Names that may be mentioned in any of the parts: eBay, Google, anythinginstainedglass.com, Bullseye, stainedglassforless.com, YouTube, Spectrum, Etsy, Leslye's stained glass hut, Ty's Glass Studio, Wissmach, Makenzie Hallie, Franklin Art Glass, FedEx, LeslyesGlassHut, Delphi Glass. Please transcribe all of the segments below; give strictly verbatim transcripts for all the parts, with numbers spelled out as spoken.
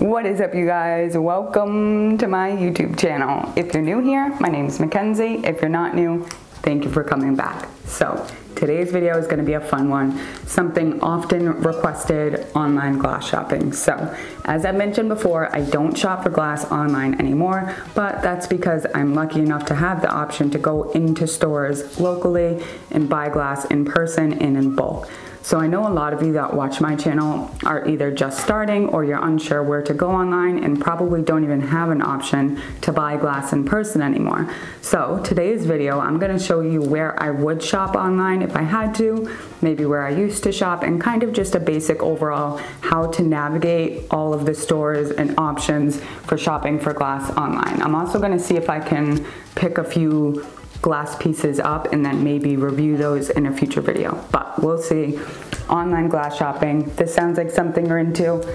What is up, you guys? Welcome to my YouTube channel. If you're new here, my name is Mackenzie. If you're not new, thank you for coming back. So today's video is going to be a fun one, something often requested online glass shopping. So as I mentioned before, I don't shop for glass online anymore, but that's because I'm lucky enough to have the option to go into stores locally and buy glass in person and in bulk. So I know a lot of you that watch my channel are either just starting or you're unsure where to go online and probably don't even have an option to buy glass in person anymore. So today's video, I'm gonna show you where I would shop online if I had to, maybe where I used to shop, and kind of just a basic overall how to navigate all of the stores and options for shopping for glass online. I'm also gonna see if I can pick a few glass pieces up and then maybe review those in a future video, but we'll see. Online glass shopping, this sounds like something you're into.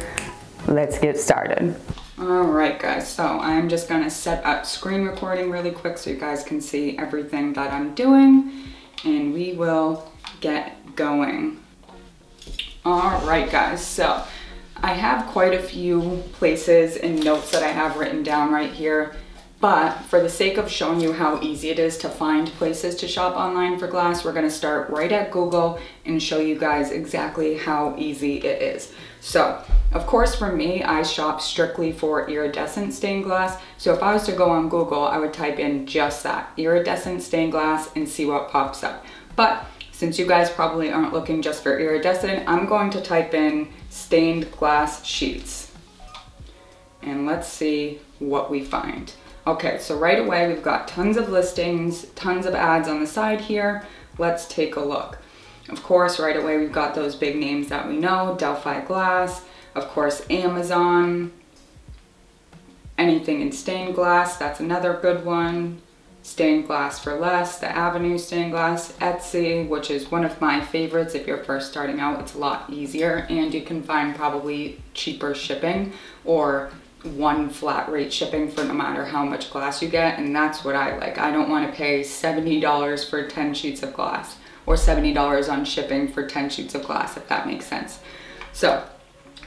Let's get started. All right guys, so I'm just gonna set up screen recording really quick so you guys can see everything that I'm doing, and we will get going. All right guys, so I have quite a few places and notes that I have written down right here, but for the sake of showing you how easy it is to find places to shop online for glass, we're gonna start right at Google and show you guys exactly how easy it is. So, of course for me, I shop strictly for iridescent stained glass. So if I was to go on Google, I would type in just that, iridescent stained glass, and see what pops up. But since you guys probably aren't looking just for iridescent, I'm going to type in stained glass sheets. And let's see what we find. Okay, so right away we've got tons of listings, tons of ads on the side here. Let's take a look. Of course, right away we've got those big names that we know, Delphi Glass, of course Amazon, Anything in Stained Glass, that's another good one, Stained Glass for Less, The Avenue Stained Glass, Etsy, which is one of my favorites. If you're first starting out, it's a lot easier and you can find probably cheaper shipping or one flat rate shipping for no matter how much glass you get, and that's what I like. I don't want to pay seventy dollars for ten sheets of glass or seventy dollars on shipping for ten sheets of glass, if that makes sense. So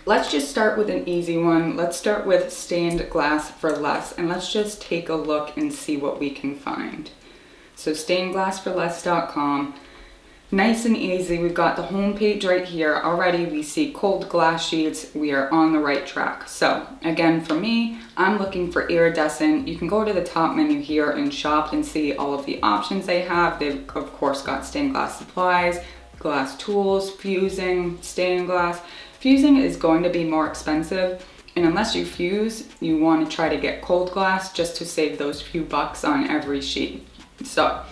let's just start with an easy one. Let's start with Stained Glass for Less, and let's just take a look and see what we can find. So stained glass for less dot com. Nice and easy, we've got the home page right here. Already we see cold glass sheets, we are on the right track. So again, for me, I'm looking for iridescent. You can go to the top menu here and shop and see all of the options they have. They've of course got stained glass supplies, glass tools, fusing, stained glass. Fusing is going to be more expensive, and unless you fuse, you want to try to get cold glass just to save those few bucks on every sheet. So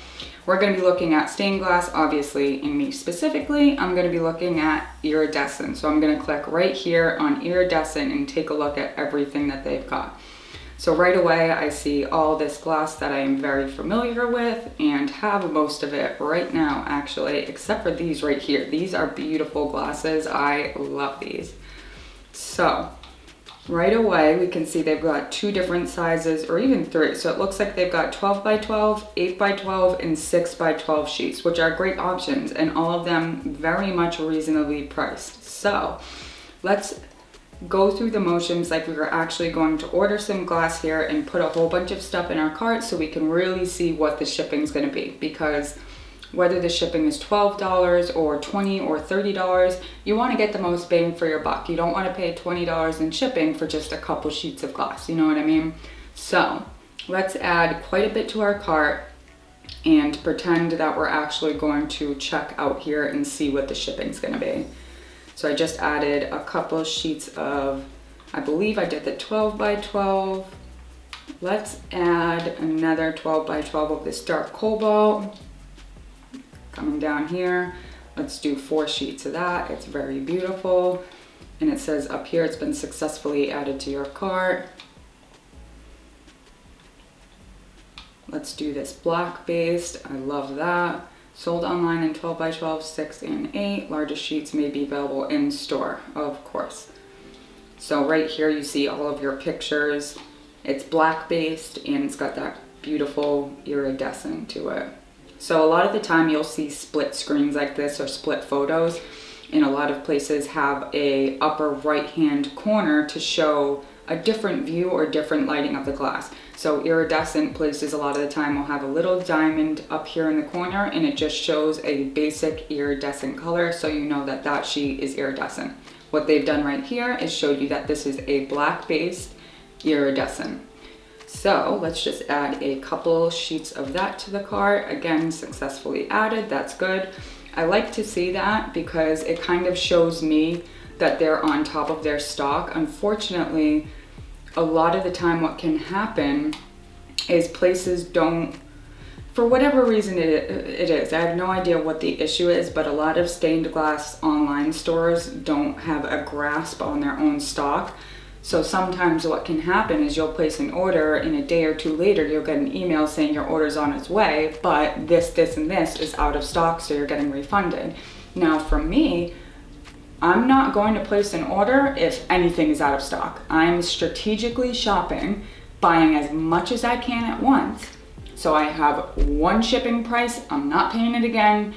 we're going to be looking at stained glass, obviously, and me specifically, I'm going to be looking at iridescent. So I'm going to click right here on iridescent and take a look at everything that they've got. So right away, I see all this glass that I am very familiar with and have most of it right now, actually, except for these right here. These are beautiful glasses. I love these. So right away, we can see they've got two different sizes, or even three. So it looks like they've got twelve by twelve, eight by twelve, and six by twelve sheets, which are great options, and all of them very much reasonably priced. So let's go through the motions like we were actually going to order some glass here and put a whole bunch of stuff in our cart so we can really see what the shipping is going to be, because whether the shipping is twelve dollars or twenty dollars or thirty dollars, you want to get the most bang for your buck. You don't want to pay twenty dollars in shipping for just a couple sheets of glass, you know what I mean? So let's add quite a bit to our cart and pretend that we're actually going to check out here and see what the shipping's going to be. So I just added a couple sheets of, I believe I did the twelve by twelve. Let's add another twelve by twelve of this dark cobalt. Coming down here, let's do four sheets of that. It's very beautiful. And it says up here, it's been successfully added to your cart. Let's do this black based. I love that. Sold online in twelve by twelve, six and eight. Larger sheets may be available in store, of course. So right here, you see all of your pictures. It's black based and it's got that beautiful iridescent to it. So a lot of the time you'll see split screens like this or split photos, in a lot of places have a upper right hand corner to show a different view or different lighting of the glass. So iridescent places a lot of the time will have a little diamond up here in the corner, and it just shows a basic iridescent color, so you know that that sheet is iridescent. What they've done right here is showed you that this is a black based iridescent. So let's just add a couple sheets of that to the cart. Again, successfully added, that's good. I like to see that because it kind of shows me that they're on top of their stock. Unfortunately, a lot of the time what can happen is places don't, for whatever reason it, it is, I have no idea what the issue is, but a lot of stained glass online stores don't have a grasp on their own stock. So sometimes what can happen is you'll place an order, and a day or two later you'll get an email saying your order's on its way, but this, this, and this is out of stock, so you're getting refunded. Now for me, I'm not going to place an order if anything is out of stock. I'm strategically shopping, buying as much as I can at once. So I have one shipping price, I'm not paying it again,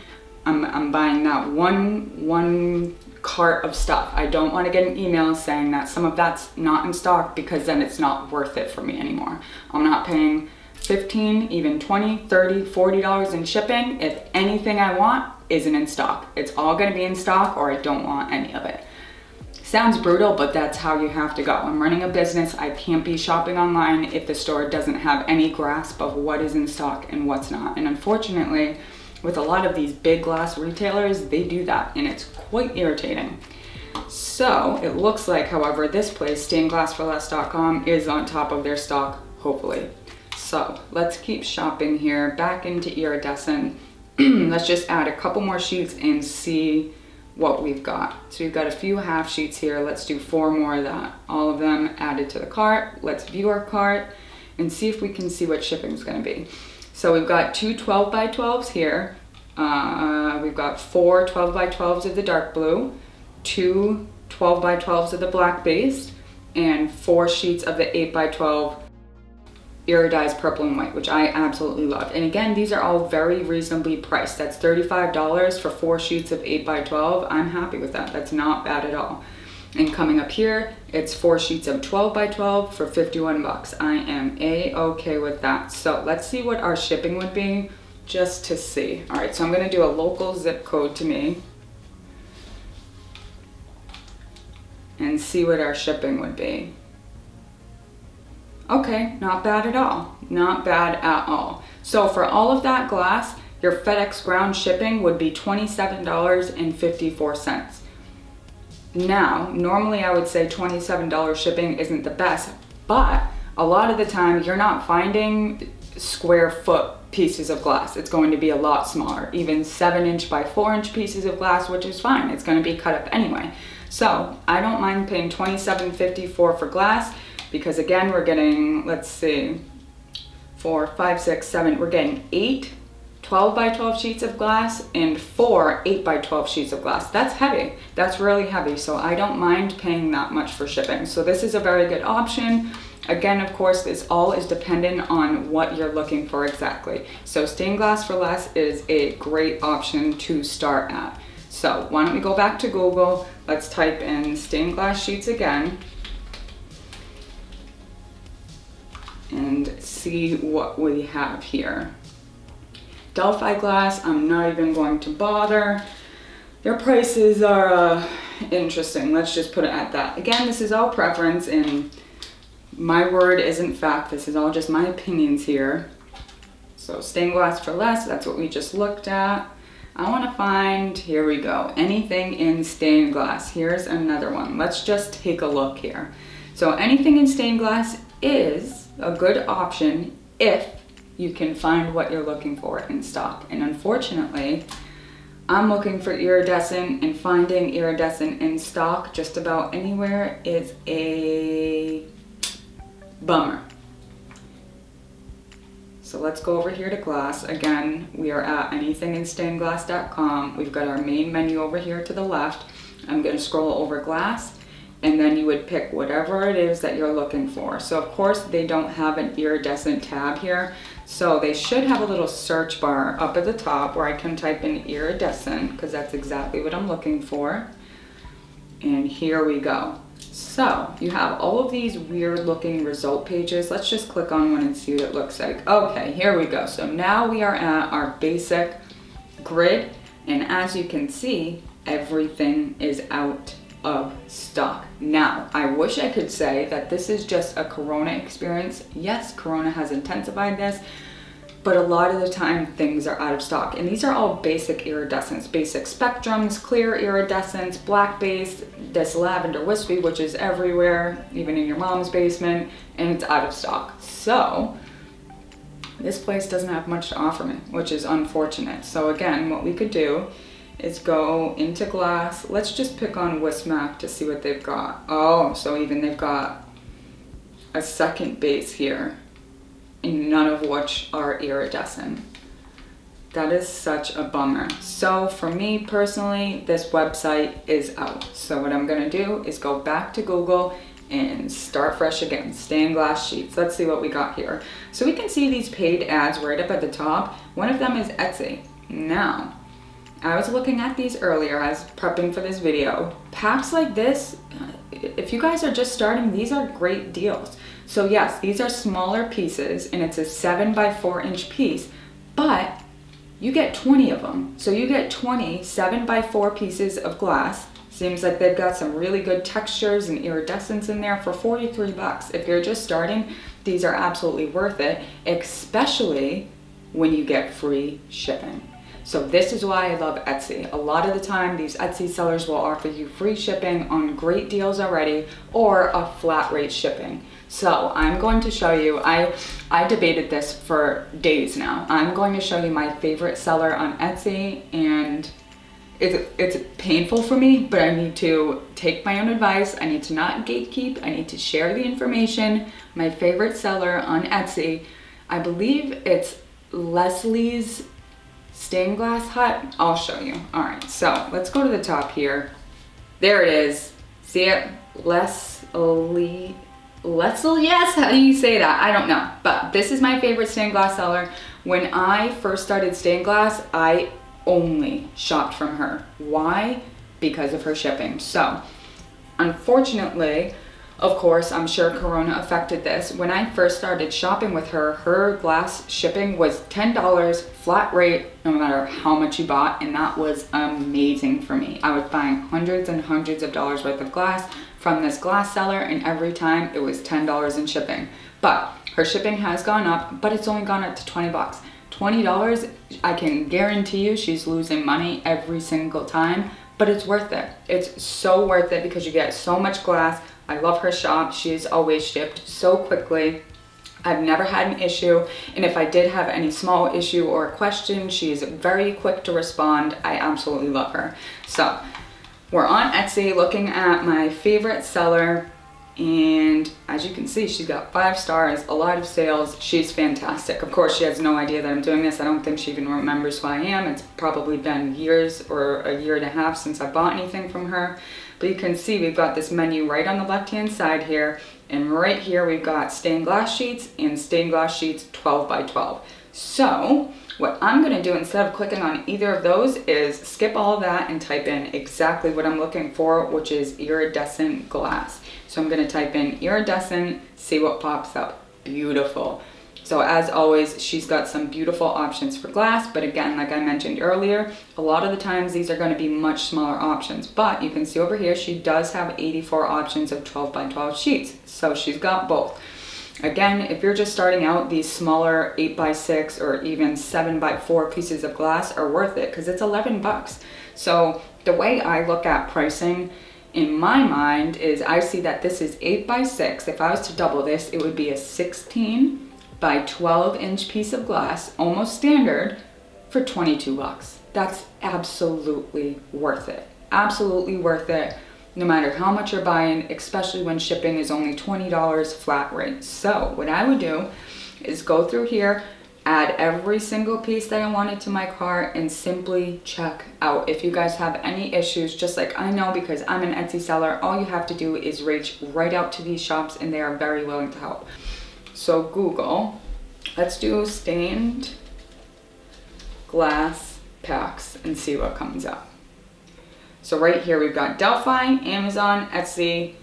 I'm, I'm buying that one, one, cart of stuff. I don't want to get an email saying that some of that's not in stock, because then it's not worth it for me anymore. I'm not paying fifteen, even twenty, thirty, forty dollars in shipping if anything I want isn't in stock. It's all going to be in stock, or I don't want any of it. Sounds brutal, but that's how you have to go. I'm running a business. I can't be shopping online if the store doesn't have any grasp of what is in stock and what's not. And unfortunately, with a lot of these big glass retailers, they do that, and it's quite irritating. So it looks like, however, this place, stained glass for less dot com, is on top of their stock, hopefully. So let's keep shopping here, back into iridescent. Let's just add a couple more sheets and see what we've got. So we've got a few half sheets here. Let's do four more of that. All of them added to the cart. Let's view our cart and see if we can see what shipping's gonna be. So we've got two twelve by twelves here. Uh, we've got four twelve by twelves of the dark blue, two twelve by twelves of the black base, and four sheets of the eight by twelve iridized purple and white, which I absolutely love. And again, these are all very reasonably priced. That's thirty-five dollars for four sheets of eight by twelve. I'm happy with that. That's not bad at all. And coming up here, it's four sheets of twelve by twelve for fifty-one bucks. I am a-okay with that. So let's see what our shipping would be, just to see. All right, so I'm gonna do a local zip code to me and see what our shipping would be. Okay, not bad at all, not bad at all. So for all of that glass, your FedEx ground shipping would be twenty-seven dollars and fifty-four cents. Now, normally I would say twenty-seven dollars shipping isn't the best, but a lot of the time you're not finding square foot pieces of glass. It's going to be a lot smaller, even seven inch by four inch pieces of glass, which is fine. It's going to be cut up anyway. So I don't mind paying twenty-seven fifty-four for glass, because again, we're getting, let's see, four, five, six, seven, we're getting eight twelve by twelve sheets of glass and four eight by twelve sheets of glass. That's heavy, that's really heavy. So I don't mind paying that much for shipping. So this is a very good option. Again, of course, this all is dependent on what you're looking for exactly. So Stained Glass for Less is a great option to start at. So why don't we go back to Google? Let's type in stained glass sheets again and see what we have here. Delphi Glass, I'm not even going to bother. Their prices are uh, interesting. Let's just put it at that. Again, this is all preference, and my word isn't fact. This is all just my opinions here. So Stained Glass for Less, that's what we just looked at. I want to find, here we go, Anything in Stained Glass. Here's another one. Let's just take a look here. So Anything in Stained Glass is a good option if you can find what you're looking for in stock. And unfortunately, I'm looking for iridescent, and finding iridescent in stock just about anywhere is a bummer. So let's go over here to glass. Again, we are at anything in stained glass dot com. We've got our main menu over here to the left. I'm gonna scroll over glass, and then you would pick whatever it is that you're looking for. So of course they don't have an iridescent tab here, so they should have a little search bar up at the top where I can type in iridescent, because that's exactly what I'm looking for. And here we go. So you have all of these weird looking result pages. Let's just click on one and see what it looks like. Okay, here we go. So now we are at our basic grid, and as you can see, everything is out of stock. Now, I wish I could say that this is just a Corona experience. Yes, Corona has intensified this, but a lot of the time things are out of stock. And these are all basic iridescents, basic spectrums, clear iridescents, black base, this lavender wispy, which is everywhere, even in your mom's basement, and it's out of stock. So this place doesn't have much to offer me, which is unfortunate. So again, what we could do is go into glass. Let's just pick on Wissmach to see what they've got. Oh, so even they've got a second base here, and none of which are iridescent. That is such a bummer. So for me personally, this website is out. So what I'm gonna do is go back to Google and start fresh again. Stained glass sheets. Let's see what we got here. So we can see these paid ads right up at the top. One of them is Etsy. Now, I was looking at these earlier as prepping for this video. Packs like this, if you guys are just starting, these are great deals. So yes, these are smaller pieces, and it's a seven by four inch piece, but you get twenty of them. So you get twenty seven by four pieces of glass. Seems like they've got some really good textures and iridescence in there for forty-three bucks. If you're just starting, these are absolutely worth it, especially when you get free shipping. So this is why I love Etsy. A lot of the time, these Etsy sellers will offer you free shipping on great deals already, or a flat rate shipping. So I'm going to show you, I, I debated this for days now. I'm going to show you my favorite seller on Etsy, and it's, it's painful for me, but I need to take my own advice. I need to not gatekeep. I need to share the information. My favorite seller on Etsy, I believe it's Leslye's Stained Glass Hut. I'll show you. All right, so let's go to the top here. There it is. See it? Leslie. Leslie, yes, how do you say that? I don't know, but this is my favorite stained glass seller. When I first started stained glass, I only shopped from her. Why? Because of her shipping. So unfortunately, of course, I'm sure Corona affected this. When I first started shopping with her, her glass shipping was ten dollars flat rate, no matter how much you bought, and that was amazing for me. I was buying hundreds and hundreds of dollars worth of glass from this glass seller, and every time it was ten dollars in shipping. But her shipping has gone up, but it's only gone up to twenty bucks. twenty dollars, I can guarantee you she's losing money every single time, but it's worth it. It's so worth it because you get so much glass. I love her shop. She's always shipped so quickly. I've never had an issue, and if I did have any small issue or question, she's very quick to respond. I absolutely love her. So we're on Etsy looking at my favorite seller, and as you can see, she's got five stars, a lot of sales. She's fantastic. Of course, she has no idea that I'm doing this. I don't think she even remembers who I am. It's probably been years or a year and a half since I bought anything from her. But you can see we've got this menu right on the left-hand side here, and right here we've got stained glass sheets and stained glass sheets twelve by twelve. So what I'm gonna do instead of clicking on either of those is skip all that and type in exactly what I'm looking for, which is iridescent glass. So I'm gonna type in iridescent, see what pops up. Beautiful. So as always, she's got some beautiful options for glass, but again, like I mentioned earlier, a lot of the times these are gonna be much smaller options, but you can see over here, she does have eighty-four options of twelve by twelve sheets. So she's got both. Again, if you're just starting out, these smaller eight by six or even seven by four pieces of glass are worth it because it's eleven bucks. So the way I look at pricing in my mind is I see that this is eight by six. If I was to double this, it would be a sixteen by twelve inch piece of glass, almost standard, for twenty-two bucks. That's absolutely worth it. Absolutely worth it, no matter how much you're buying, especially when shipping is only twenty dollars flat rate. So what I would do is go through here, add every single piece that I wanted to my cart and simply check out. If you guys have any issues, just like I know because I'm an Etsy seller, all you have to do is reach right out to these shops and they are very willing to help. So Google, let's do stained glass packs and see what comes up. So right here we've got Delphi, Amazon, Etsy.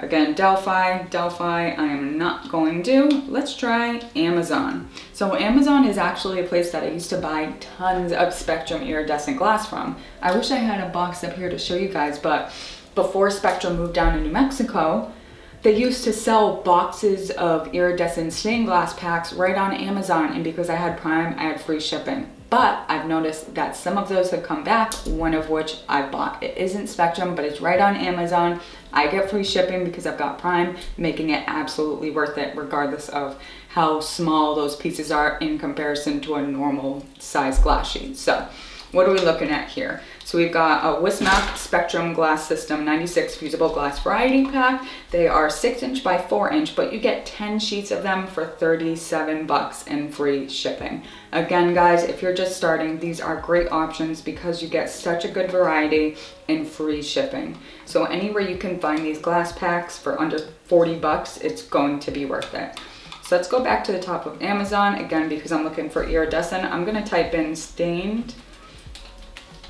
Again, Delphi, Delphi, I am not going to. Let's try Amazon. So Amazon is actually a place that I used to buy tons of Spectrum iridescent glass from. I wish I had a box up here to show you guys, but before Spectrum moved down to New Mexico, they used to sell boxes of iridescent stained glass packs right on Amazon, and because I had Prime, I had free shipping. But I've noticed that some of those have come back, one of which I bought. It isn't Spectrum, but it's right on Amazon. I get free shipping because I've got Prime, making it absolutely worth it regardless of how small those pieces are in comparison to a normal size glass sheet. So what are we looking at here? So we've got a Wissmach Spectrum Glass System ninety-six Fusible Glass Variety Pack. They are six inch by four inch, but you get ten sheets of them for thirty-seven bucks and free shipping. Again, guys, if you're just starting, these are great options because you get such a good variety and free shipping. So anywhere you can find these glass packs for under forty bucks, it's going to be worth it. So let's go back to the top of Amazon. Again, because I'm looking for iridescent, I'm gonna type in stained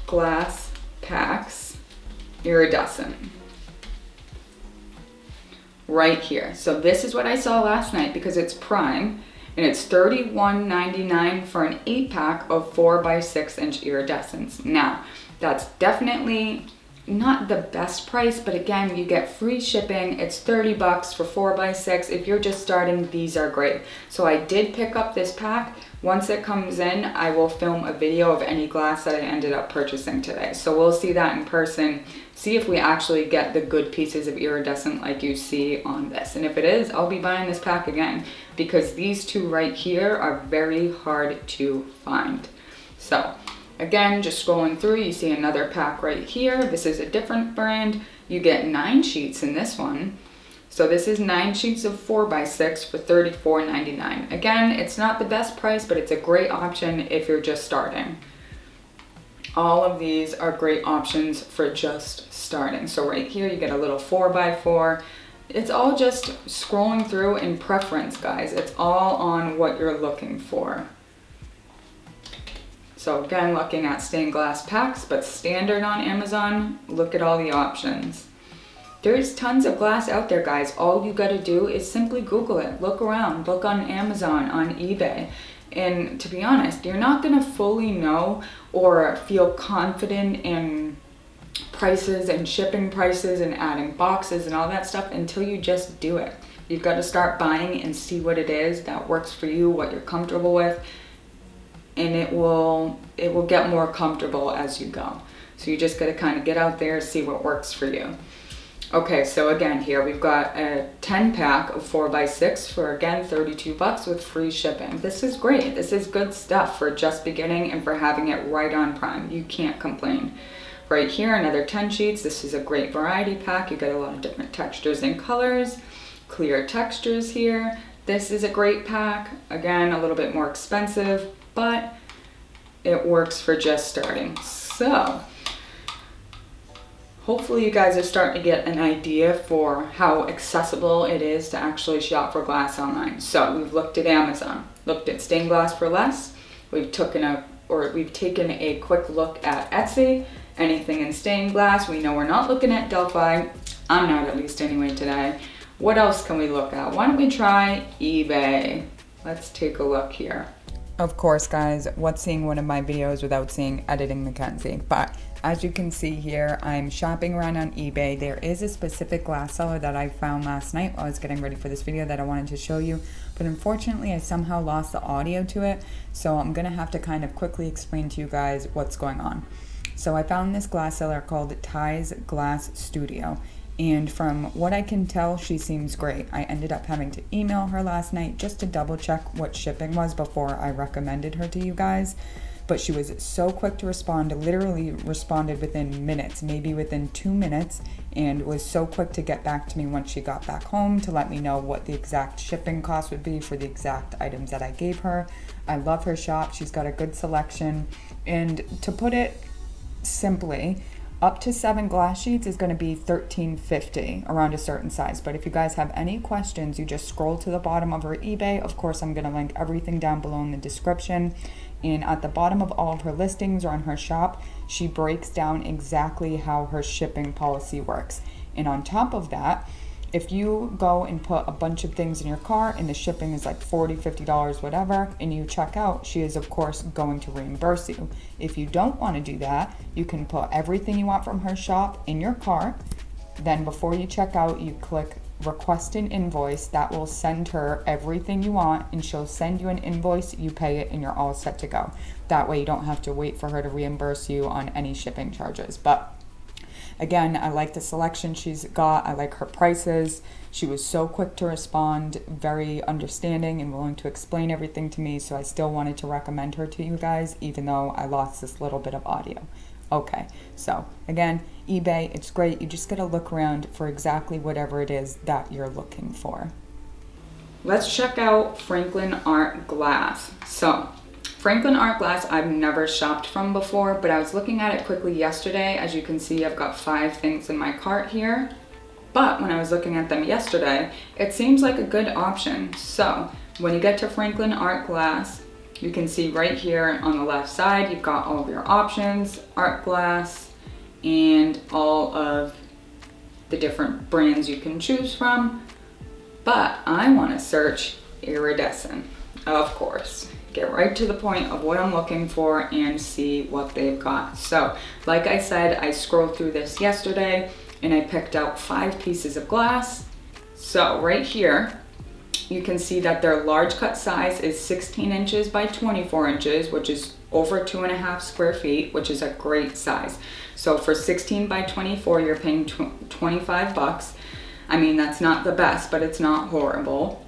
glass packs iridescent right here. So this is what I saw last night because it's Prime, and it's thirty-one ninety-nine for an eight pack of four by six inch iridescents. Now that's definitely not the best price, but again, you get free shipping. It's thirty bucks for four by six. If you're just starting, these are great. So I did pick up this pack. Once it comes in, I will film a video of any glass that I ended up purchasing today. So we'll see that in person, see if we actually get the good pieces of iridescent like you see on this. And if it is, I'll be buying this pack again because these two right here are very hard to find. So again, just scrolling through, you see another pack right here. This is a different brand. You get nine sheets in this one. So this is nine sheets of four by six for thirty-four ninety-nine. Again, it's not the best price, but it's a great option if you're just starting. All of these are great options for just starting. So right here, you get a little four by four. It's all just scrolling through in preference, guys. It's all on what you're looking for. So again, looking at stained glass packs, but standard on Amazon, look at all the options. There's tons of glass out there, guys. All you gotta do is simply Google it, look around, look on Amazon, on eBay. And to be honest, you're not gonna fully know or feel confident in prices and shipping prices and adding boxes and all that stuff until you just do it. You've gotta start buying and see what it is that works for you, what you're comfortable with, and it will, it will get more comfortable as you go. So you just gotta kinda get out there, see what works for you. Okay, so again here we've got a ten pack of four by six for again thirty-two bucks with free shipping. This is great. This is good stuff for just beginning and for having it right on Prime. You can't complain. Right here, another ten sheets. This is a great variety pack. You get a lot of different textures and colors, clear textures here. This is a great pack. Again, a little bit more expensive, but it works for just starting. So hopefully you guys are starting to get an idea for how accessible it is to actually shop for glass online. So we've looked at Amazon, looked at Stained Glass for Less, we've taken a or we've taken a quick look at Etsy, Anything in Stained Glass. We know we're not looking at Delphi. I'm not, at least anyway, today. What else can we look at? Why don't we try eBay? Let's take a look here. Of course, guys, what's seeing one of my videos without seeing Editing Mackenzie? But as you can see here, I'm shopping around on eBay. There is a specific glass seller that I found last night while I was getting ready for this video that I wanted to show you, but unfortunately I somehow lost the audio to it, so I'm gonna have to kind of quickly explain to you guys what's going on. So I found this glass seller called Ty's Glass Studio, and from what I can tell, she seems great. I ended up having to email her last night just to double check what shipping was before I recommended her to you guys. but she was so quick to respond, literally responded within minutes, maybe within two minutes, and was so quick to get back to me once she got back home to let me know what the exact shipping cost would be for the exact items that I gave her. I love her shop. She's got a good selection. And to put it simply, up to seven glass sheets is going to be thirteen fifty around a certain size. But if you guys have any questions, you just scroll to the bottom of her eBay. Of course, I'm going to link everything down below in the description. And at the bottom of all of her listings or on her shop, she breaks down exactly how her shipping policy works. And on top of that, if you go and put a bunch of things in your car and the shipping is like forty, fifty dollars, whatever, and you check out, she is of course going to reimburse you. If you don't want to do that, you can put everything you want from her shop in your car. Then before you check out, you click request an invoice. That will send her everything you want, and she'll send you an invoice, you pay it, and you're all set to go. That way you don't have to wait for her to reimburse you on any shipping charges. But again, I like the selection she's got. I like her prices. She was so quick to respond, very understanding and willing to explain everything to me. So I still wanted to recommend her to you guys, even though I lost this little bit of audio. Okay, so again, eBay, it's great. You just gotta look around for exactly whatever it is that you're looking for. Let's check out Franklin Art Glass. So Franklin Art Glass, I've never shopped from before, but I was looking at it quickly yesterday. As you can see, I've got five things in my cart here, but when I was looking at them yesterday, it seems like a good option. So when you get to Franklin Art Glass, you can see right here on the left side, you've got all of your options, art glass, and all of the different brands you can choose from. But I want to search iridescent, of course. Get right to the point of what I'm looking for and see what they've got. So like I said, I scrolled through this yesterday and I picked out five pieces of glass. So right here, you can see that their large cut size is sixteen inches by twenty-four inches, which is over two and a half square feet, which is a great size. So for sixteen by twenty-four, you're paying twenty-five bucks. I mean, that's not the best, but it's not horrible.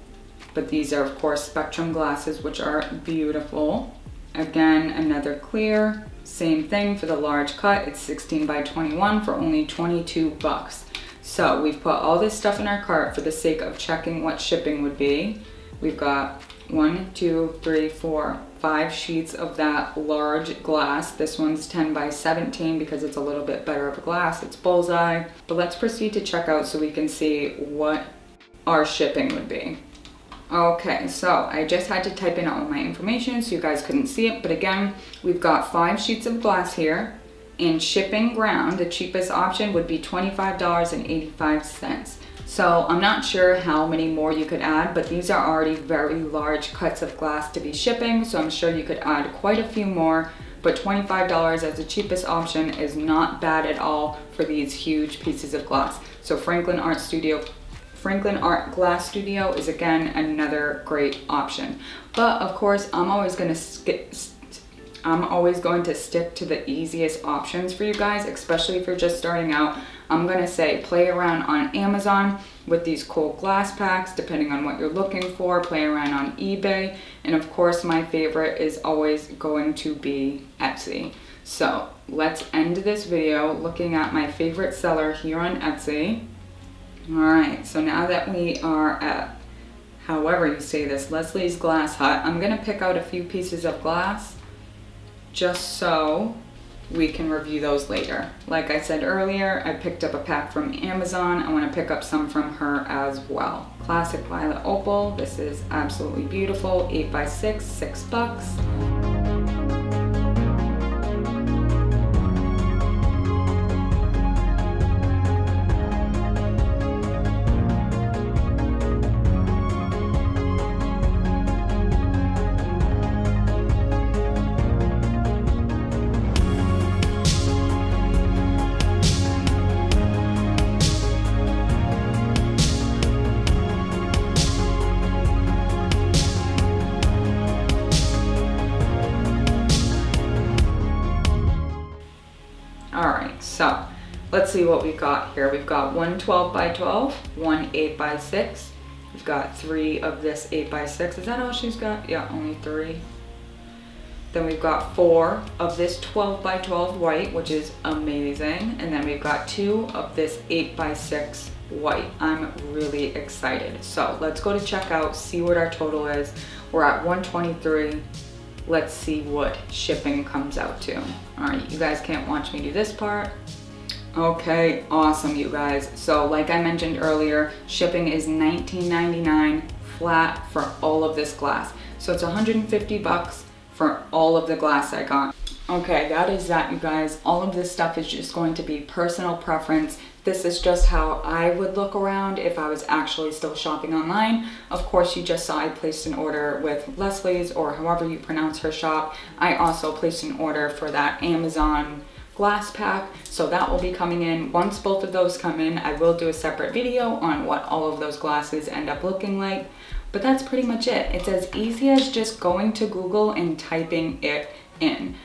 But these are, of course, Spectrum glasses, which are beautiful. Again, another clear, same thing for the large cut. It's sixteen by twenty-one for only twenty-two bucks. So we've put all this stuff in our cart for the sake of checking what shipping would be. We've got one, two, three, four, five sheets of that large glass. This one's ten by seventeen because it's a little bit better of a glass. It's Bullseye. But let's proceed to checkout so we can see what our shipping would be. Okay, so I just had to type in all my information so you guys couldn't see it, but again, we've got five sheets of glass here, and shipping ground, the cheapest option would be twenty-five dollars and eighty-five cents. So I'm not sure how many more you could add, but these are already very large cuts of glass to be shipping, so I'm sure you could add quite a few more, but twenty-five dollars as the cheapest option is not bad at all for these huge pieces of glass. So Franklin Art Studio Franklin Art Glass Studio is again another great option, but of course I'm always going to skip I'm always going to stick to the easiest options for you guys, especially if you're just starting out. I'm going to say play around on Amazon with these cool glass packs depending on what you're looking for, play around on eBay, and of course my favorite is always going to be Etsy. So let's end this video looking at my favorite seller here on Etsy. All right, so now that we are at, however you say this, Leslye's Glass Hut, I'm gonna pick out a few pieces of glass just so we can review those later. Like I said earlier, I picked up a pack from Amazon. I wanna pick up some from her as well. Classic Violet Opal, this is absolutely beautiful, eight by six, six bucks. So let's see what we've got here. We've got one twelve by twelve, one eight by six. We've got three of this eight by six. Is that all she's got? Yeah, only three. Then we've got four of this twelve by twelve white, which is amazing. And then we've got two of this eight by six white. I'm really excited. So let's go to checkout, see what our total is. We're at one twenty-three. Let's see what shipping comes out to. All right, you guys can't watch me do this part. Okay, awesome, you guys. So like I mentioned earlier, shipping is nineteen ninety-nine flat for all of this glass. So it's one hundred fifty bucks for all of the glass I got. Okay, that is that, you guys. All of this stuff is just going to be personal preference. This is just how I would look around if I was actually still shopping online. Of course, you just saw I placed an order with Leslye's, or however you pronounce her shop. I also placed an order for that Amazon glass pack, so that will be coming in. Once both of those come in, I will do a separate video on what all of those glasses end up looking like. But that's pretty much it. It's as easy as just going to Google and typing it in.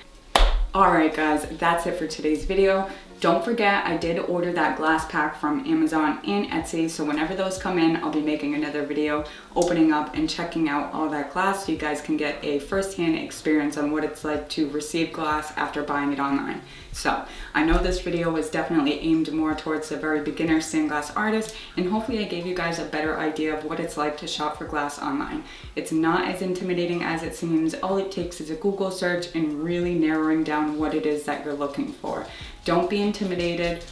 All right, guys, that's it for today's video. Don't forget, I did order that glass pack from Amazon and Etsy, so whenever those come in, I'll be making another video opening up and checking out all that glass so you guys can get a first-hand experience on what it's like to receive glass after buying it online. So I know this video was definitely aimed more towards the very beginner stained glass artist, and hopefully I gave you guys a better idea of what it's like to shop for glass online. It's not as intimidating as it seems. All it takes is a Google search and really narrowing down what it is that you're looking for. Don't be intimidated,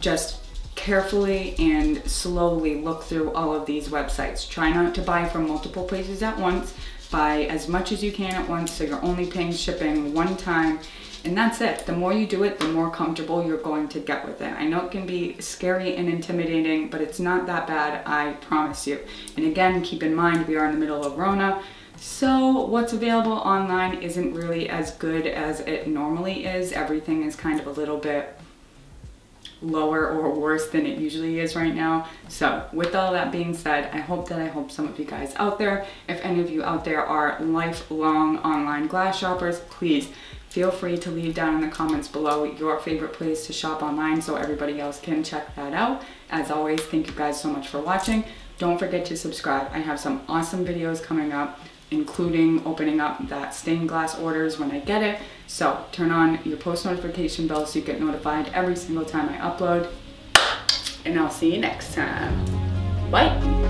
just carefully and slowly look through all of these websites. Try not to buy from multiple places at once. Buy as much as you can at once so you're only paying shipping one time, and that's it. The more you do it, the more comfortable you're going to get with it. I know it can be scary and intimidating, but it's not that bad, I promise you. And again, keep in mind we are in the middle of Rona. So what's available online isn't really as good as it normally is. Everything is kind of a little bit lower or worse than it usually is right now. So with all that being said, I hope that I helped some of you guys out there. If any of you out there are lifelong online glass shoppers, please feel free to leave down in the comments below your favorite place to shop online so everybody else can check that out. As always, thank you guys so much for watching. Don't forget to subscribe. I have some awesome videos coming up, including opening up that stained glass orders when I get it. So turn on your post notification bell so you get notified every single time I upload. And I'll see you next time. Bye.